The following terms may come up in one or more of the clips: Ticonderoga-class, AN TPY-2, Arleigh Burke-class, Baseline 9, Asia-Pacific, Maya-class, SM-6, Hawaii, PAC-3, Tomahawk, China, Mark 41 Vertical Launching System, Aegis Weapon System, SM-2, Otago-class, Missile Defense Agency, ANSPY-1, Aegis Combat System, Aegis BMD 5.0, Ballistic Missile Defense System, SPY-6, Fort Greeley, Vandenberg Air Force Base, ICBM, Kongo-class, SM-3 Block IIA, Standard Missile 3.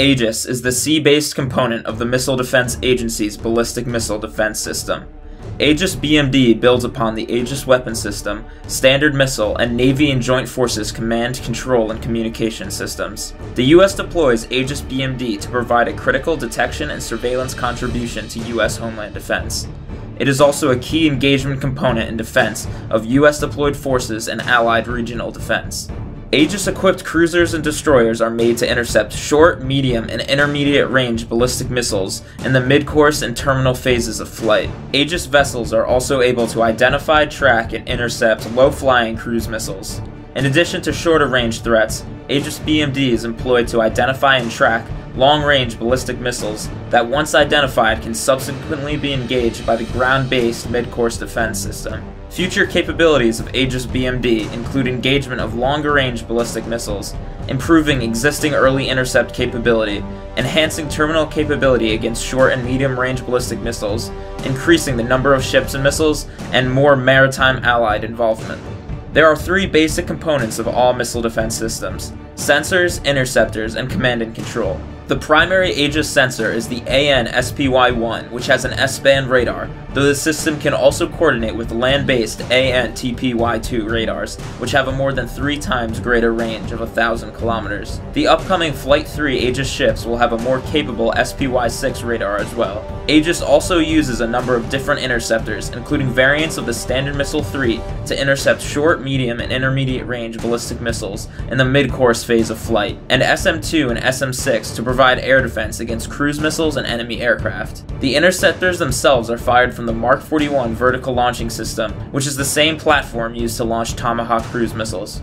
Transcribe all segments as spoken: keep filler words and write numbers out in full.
Aegis is the sea-based component of the Missile Defense Agency's Ballistic Missile Defense System. Aegis B M D builds upon the Aegis Weapon System, Standard Missile, and Navy and Joint Forces command, control, and communication systems. The U S deploys Aegis B M D to provide a critical detection and surveillance contribution to U S homeland defense. It is also a key engagement component in defense of U S deployed forces and allied regional defense. Aegis-equipped cruisers and destroyers are made to intercept short, medium, and intermediate-range ballistic missiles in the mid-course and terminal phases of flight. Aegis vessels are also able to identify, track, and intercept low-flying cruise missiles. In addition to shorter-range threats, Aegis B M D is employed to identify and track long-range ballistic missiles that, once identified, can subsequently be engaged by the ground-based mid-course defense system. Future capabilities of Aegis B M D include engagement of longer-range ballistic missiles, improving existing early intercept capability, enhancing terminal capability against short and medium-range ballistic missiles, increasing the number of ships and missiles, and more maritime allied involvement. There are three basic components of all missile defense systems: sensors, interceptors, and command and control. The primary Aegis sensor is the A N S P Y one, which has an S-band radar, though the system can also coordinate with land-based A N T P Y two radars, which have a more than three times greater range of one thousand kilometers. The upcoming Flight three Aegis ships will have a more capable S P Y six radar as well. Aegis also uses a number of different interceptors, including variants of the Standard Missile three, to intercept short, medium, and intermediate-range ballistic missiles in the mid-course phase of flight, and S M two and S M six to provide air defense against cruise missiles and enemy aircraft. The interceptors themselves are fired from the Mark forty-one Vertical Launching System, which is the same platform used to launch Tomahawk cruise missiles.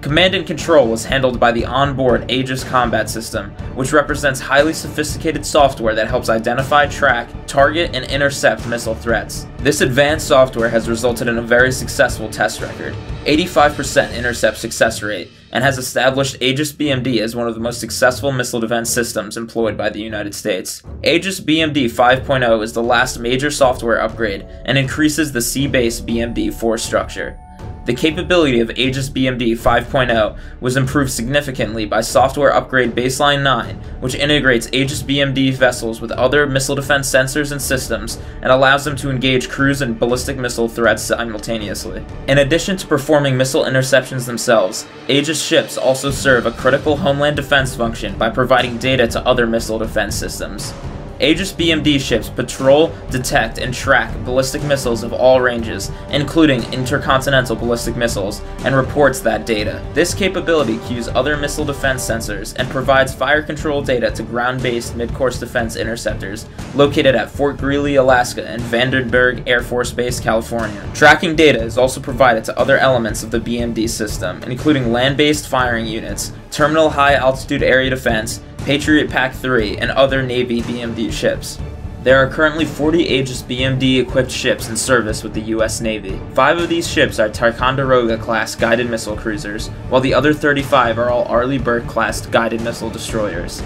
Command and control is handled by the onboard Aegis Combat System, which represents highly sophisticated software that helps identify, track, target, and intercept missile threats. This advanced software has resulted in a very successful test record, eighty-five percent intercept success rate, and has established Aegis B M D as one of the most successful missile defense systems employed by the United States. Aegis B M D five point oh is the last major software upgrade and increases the sea-based B M D force structure. The capability of Aegis B M D five point oh was improved significantly by software upgrade Baseline nine, which integrates Aegis B M D vessels with other missile defense sensors and systems and allows them to engage cruise and ballistic missile threats simultaneously. In addition to performing missile interceptions themselves, Aegis ships also serve a critical homeland defense function by providing data to other missile defense systems. Aegis B M D ships patrol, detect, and track ballistic missiles of all ranges, including intercontinental ballistic missiles, and reports that data. This capability cues other missile defense sensors and provides fire control data to ground-based mid-course defense interceptors located at Fort Greeley, Alaska, and Vandenberg Air Force Base, California. Tracking data is also provided to other elements of the B M D system, including land-based firing units, terminal high-altitude area defense, Patriot Pac three, and other Navy B M D ships. There are currently forty Aegis B M D-equipped ships in service with the U S Navy. Five of these ships are Ticonderoga-class guided missile cruisers, while the other thirty-five are all Arleigh Burke-class guided missile destroyers.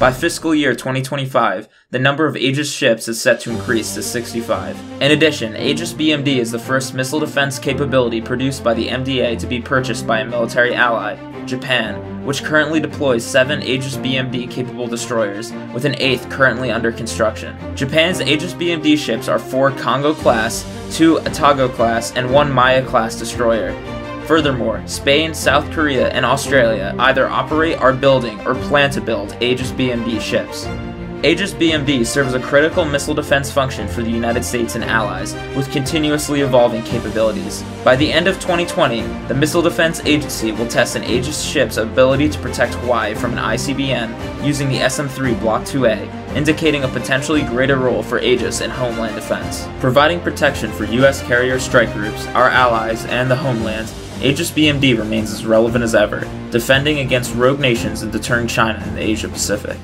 By fiscal year twenty twenty-five, the number of Aegis ships is set to increase to sixty-five. In addition, Aegis B M D is the first missile defense capability produced by the M D A to be purchased by a military ally, Japan, which currently deploys seven Aegis B M D-capable destroyers, with an eighth currently under construction. Japan's Aegis B M D ships are four Kongo-class, two Otago-class, and one Maya-class destroyer. Furthermore, Spain, South Korea, and Australia either operate, are building, or plan to build Aegis B M D ships. Aegis B M D serves a critical missile defense function for the United States and allies, with continuously evolving capabilities. By the end of twenty twenty, the Missile Defense Agency will test an Aegis ship's ability to protect Hawaii from an I C B M using the S M three Block two A, indicating a potentially greater role for Aegis in homeland defense. Providing protection for U S carrier strike groups, our allies, and the homeland, Aegis B M D remains as relevant as ever, defending against rogue nations and deterring China in the Asia Pacific.